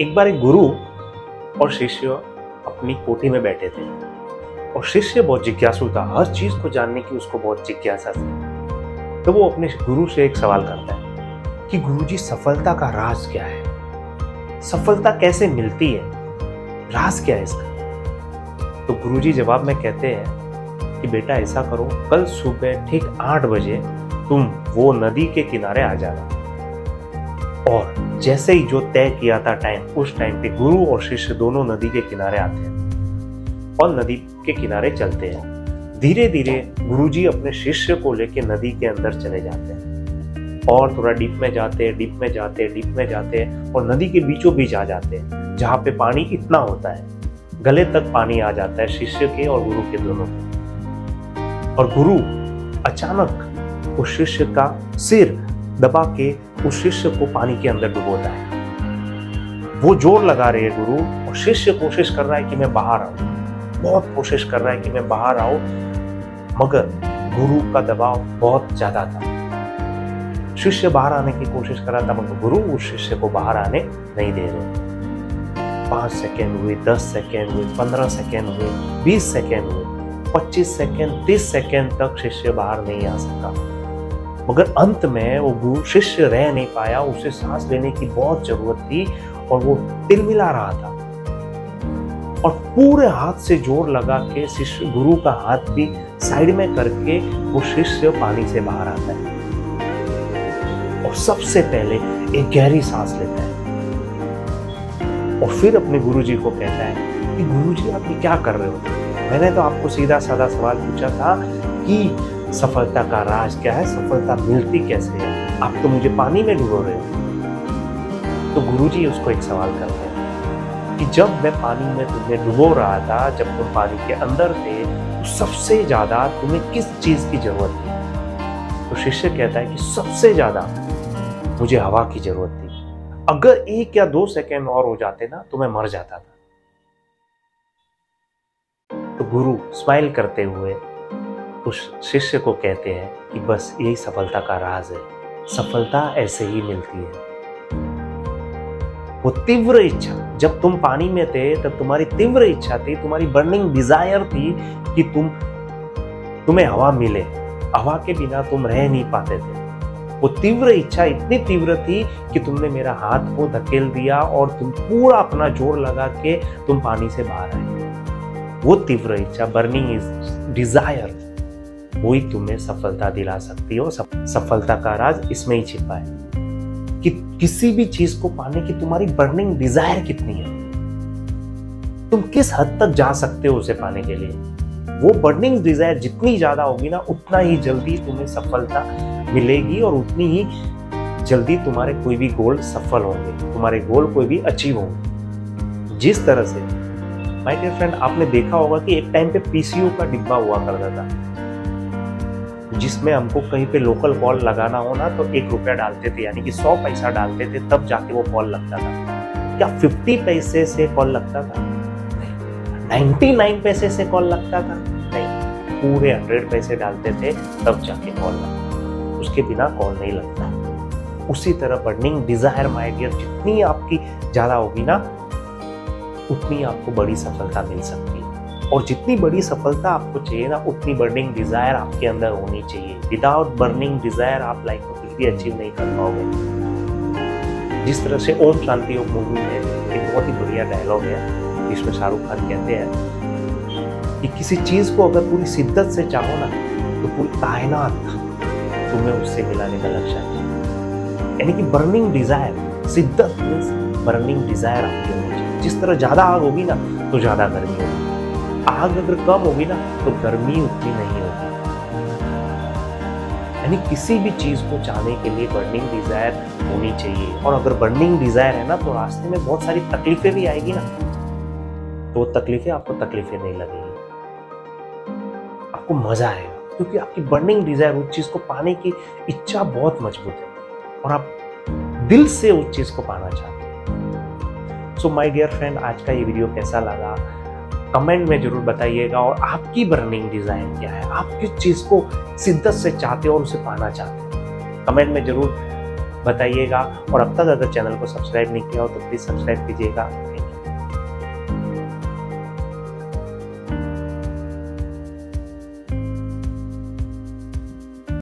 एक बार एक गुरु और शिष्य अपनी कोठी में बैठे थे और शिष्य बहुत जिज्ञासु था, हर चीज को जानने की उसको बहुत जिज्ञासा थी। तो वो अपने गुरु से एक सवाल करता है कि गुरुजी, सफलता का राज क्या है? सफलता कैसे मिलती है? राज क्या है इसका? तो गुरुजी जवाब में कहते हैं कि बेटा ऐसा करो, कल सुबह ठीक 8 बजे तुम वो नदी के किनारे आ जाना और जैसे ही जो तय किया था टाइम, उस टाइम पे गुरु और शिष्य दोनों नदी के किनारे आते हैं और नदी के किनारे चलते हैं। धीरे धीरे गुरुजी अपने शिष्य को लेके नदी के अंदर चले जाते हैं और थोड़ा डीप में जाते हैं और नदी के बीचों बीच आ जाते हैं जहाँ पे पानी इतना होता है, गले तक पानी आ जाता है शिष्य के और गुरु के दोनों के। और गुरु अचानक उस शिष्य का सिर दबा के उस शिष्य को पानी के अंदर डुबोता है। वो जोर लगा रहे हैं गुरु और शिष्य कोशिश कर रहा है कि मैं बाहर आऊं, बहुत कोशिश कर रहा है कि मैं बाहर आऊं, मगर गुरु का दबाव बहुत ज्यादा था। शिष्य बाहर आने की कोशिश कर रहा था मगर गुरु उस शिष्य को बाहर आने नहीं दे रहे। 5 सेकेंड हुए, 10 सेकेंड हुए, 15 सेकेंड हुए, 20 सेकेंड हुए, 25 सेकेंड, 30 सेकेंड तक शिष्य बाहर नहीं आ सका। मगर अंत में वो गुरु शिष्य रह नहीं पाया, उसे सांस लेने की बहुत जरूरत थी और वो तिलमिला रहा था और पूरे हाथ से जोर लगा के शिष्य गुरु का हाथ भी साइड में करके वो शिष्य पानी से बाहर आता है और सबसे पहले एक गहरी सांस लेता है और फिर अपने गुरुजी को कहता है कि गुरुजी आप ये क्या कर रहे हो? मैंने तो आपको सीधा साधा सवाल पूछा था कि सफलता का राज क्या है, सफलता मिलती कैसे है, आप तो मुझे पानी में डुबो रहे हो। तो गुरुजी उसको एक सवाल करते हैं कि जब मैं पानी में तुम्हें डुबो रहा था, जब तुम पानी के अंदर थे, तो सबसे ज्यादा तुम्हें किस चीज की जरूरत थी? तो शिष्य कहता है कि सबसे ज्यादा मुझे हवा की जरूरत थी, अगर 1 या 2 सेकेंड और हो जाते ना तो मैं मर जाता था। तो गुरु स्माइल करते हुए उस शिष्य को कहते हैं कि बस यही सफलता का राज है, सफलता ऐसे ही मिलती है। वो तीव्र इच्छा, जब तुम पानी में थे तब तुम्हारी तीव्र इच्छा थी, तुम्हारी बर्निंग डिजायर थी कि तुम्हें हवा मिले, हवा के बिना तुम रह नहीं पाते थे। वो तीव्र इच्छा इतनी तीव्र थी कि तुमने मेरा हाथ को धकेल दिया और तुम पूरा अपना जोर लगा के तुम पानी से बाहर आए। वो तीव्र इच्छा, बर्निंग डिजायर, वही तुम्हें सफलता दिला सकती हो। सफलता का राज इसमें ही छिपा है कि किसी भी चीज को पाने की तुम्हारी बर्निंग डिजायर कितनी है, तुम किस हद तक जा सकते हो उसे पाने के लिए। वो बर्निंग डिजायर जितनी ज्यादा होगी ना, उतना ही जल्दी तुम्हें सफलता मिलेगी और उतनी ही जल्दी तुम्हारे कोई भी गोल सफल होंगे, तुम्हारे गोल कोई भी अचीव होंगे। जिस तरह से माय डियर फ्रेंड, आपने देखा होगा कि एक टाइम पे पीसीओ का डिब्बा हुआ करता था जिसमें हमको कहीं पे लोकल कॉल लगाना हो ना तो 1 रुपया डालते थे, यानी कि 100 पैसा डालते थे तब जाके वो कॉल लगता था। क्या 50 पैसे से कॉल लगता था? नहीं। 99 पैसे से कॉल लगता था? नहीं। पूरे 100 पैसे डालते थे तब जाके कॉल लगता था, उसके बिना कॉल नहीं लगता। उसी तरह बर्निंग डिजायर माय डियर जितनी आपकी ज़्यादा होगी ना, उतनी आपको बड़ी सफलता मिल सकती है। और जितनी बड़ी सफलता आपको चाहिए ना, उतनी बर्निंग डिजायर आपके अंदर होनी चाहिए। विदाउट बर्निंग डिजायर आप लाइफ में कुछ भी अचीव नहीं कर पाओगे। जिस तरह से ओम शांति ओम मूवी में एक बहुत ही बढ़िया डायलॉग है जिसमें शाहरुख खान कहते हैं कि किसी चीज को अगर पूरी शिद्दत से चाहो ना तो पूरी कायनात तुम्हें उससे मिलाने का लक्ष्य है। यानी कि बर्निंग डिजायर, शिद्दत मीन्स बर्निंग डिजायर आपकी होनी चाहिए। जिस तरह ज़्यादा आग होगी ना तो ज़्यादा गर्मी होगी, आग अगर कम होगी ना तो गर्मी उतनी नहीं होगी। यानी किसी भी चीज को चाहने के लिए बर्निंग डिजायर होनी चाहिए। और अगर बर्निंग डिजायर है ना तो रास्ते में बहुत सारी तकलीफें भी आएगी ना, तो तकलीफें आपको तकलीफें नहीं लगेगी, आपको मजा आएगा क्योंकि आपकी बर्निंग डिजायर, उस चीज को पाने की इच्छा बहुत मजबूत है और आप दिल से उस चीज को पाना चाहते हैं। सो माय डियर फ्रेंड, आज का ये वीडियो कैसा लगा कमेंट में जरूर बताइएगा। और आपकी बर्निंग डिजायर क्या है? आप किस चीज को शिद्दत से चाहते हो और उसे पाना चाहते हो? कमेंट में जरूर बताइएगा। और अब तक अगर चैनल को सब्सक्राइब नहीं किया हो तो प्लीज़ सब्सक्राइब कीजिएगा।